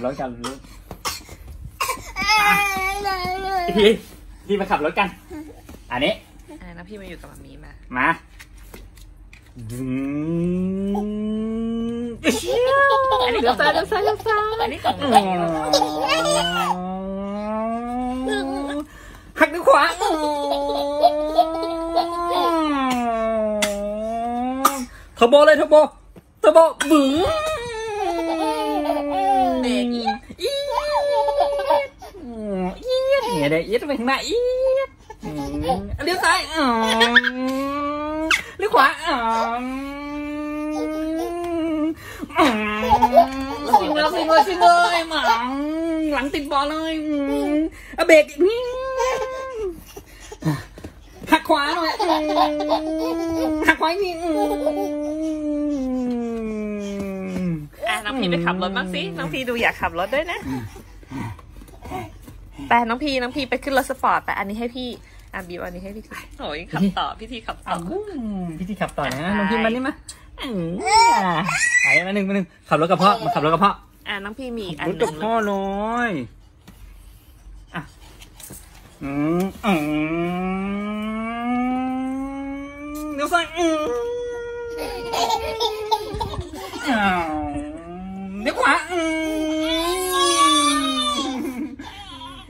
บรถกันลูกพี่มาขับรถกันอันนี้แล้วพี่มาอยู่กับมัมมี่มาอันนี้กาแฟอันนี้ของหักด้วยขวาทบเลยทบบึ้งเด็กเงี้ยเด็กเย็ดไปข้างหน้าเย็ดเลี้ยวซ้ายเลี้ยวขวาซิงเลยหมาหลังติดบอลเลยเอาเบรกหักขวาหน่อยหักขวาอีกน้องพีไปขับรถบ้างสิน้องพีดูอยากขับรถด้วยนะแต่น้องพีไปขึ้นรถสปอร์ตแต่อันนี้ให้พี่บิวอันนี้ให้พี่โอ้ยขับต่อพี่ขับต่อนะน้องพีมานี่มามาหนึ่งขับรถกระเพาะมาขับรถกระเพาะน้องพี่มีอันนึงรถกระเพาะเลยเดี๋ยวสั่งเดี๋ยวขวา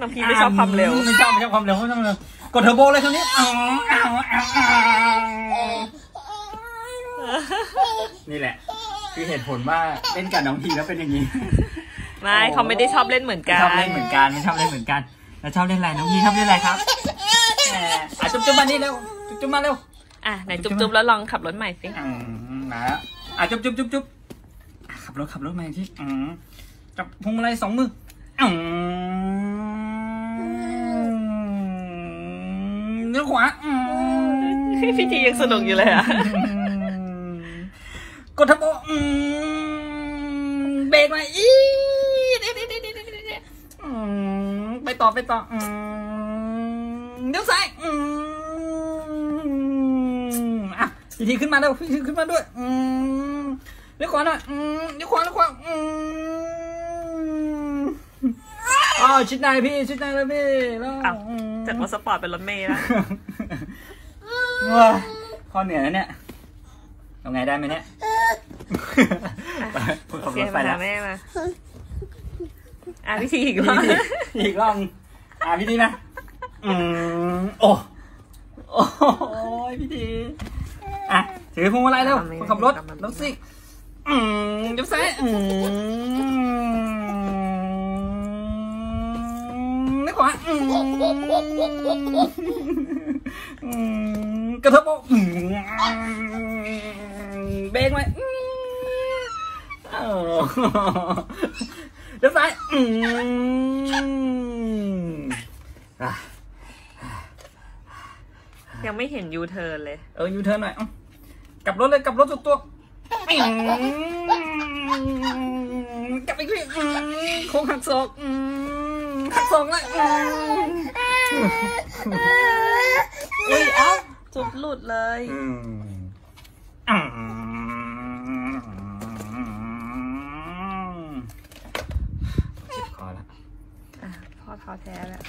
น้องพี่ไม่ชอบความเร็วไม่ชอบความเร็วกดเทอร์โบเลยคราวนี้นี่แหละคือเหตุผลว่าเล่นกับน้องพีแล้วเป็นอย่างนี้ไม่เขาไม่ได้ชอบเล่นเหมือนกันไม่ชอบเล่นเหมือนกันแล้วชอบเล่นอะไรน้องพีชอบเล่นอะไรครับจุ๊บมานี่เร็วจุ๊บมาเร็วไหนจุ๊บแล้วลองขับรถใหม่สิมาจุ๊บขับรถใหม่ที่จับพวงมาลัยสองมือเลี้ยวขวาพี่ทียังสนุกอยู่เลยกดทับโบเบรกมาอีไปต่อเดี๋ยวซ้ายทีขึ้นมาแล้วขึ้นมาด้วยเลี้ยวขวาหน่อยเลี้ยวขวาชิดนายแล้วพี่แล้วจากรถสปอร์ตเป็นรถเมล์แล้วข้อเหนื่อยนะเนี่ยเอาไงได้ไหมเนี่ยเสียมาแม่มาพี่ทีอีกรอบพี่ทีนะโอ้ยพี่ทีถือพวงมาลัยแล้วขับรถแล้วสิเดี๋ยวซ้ายนี่ขวากระทบเบรกไหมเดี๋ยวซ้ายยังไม่เห็นยูเทิร์นเลยยูเทิร์นหน่อยกลับรถเลยกลับรถตัวกลับไปที่โค้งหักศอกเลยอุ้ยจุดหลุดเลยพ่อแท้แล้ว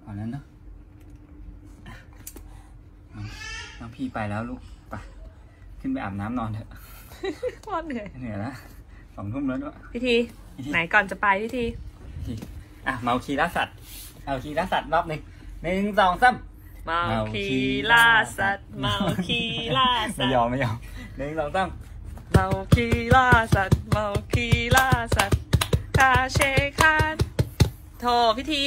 เอาแล้วเนาะน้องพี่ไปแล้วลูกไปขึ้นไปอาบน้ำนอนเถอะพ่อเหนื่อยแล้ว20:00แล้วด้วยพี่ทีไหนก่อนจะไปพี่ทีเมาคีล่าสัตว์รอบหนึ่ง1 2 3เมาคีล่าสัตว์ไม่ยอม 1 2 3เมาคีล่าสัตว์คาเชคานโทรพี่ที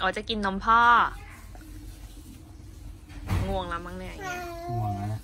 อ๋อจะกินนมพ่อง่วงแล้วมั้งเนี่ยง่วงแล้ว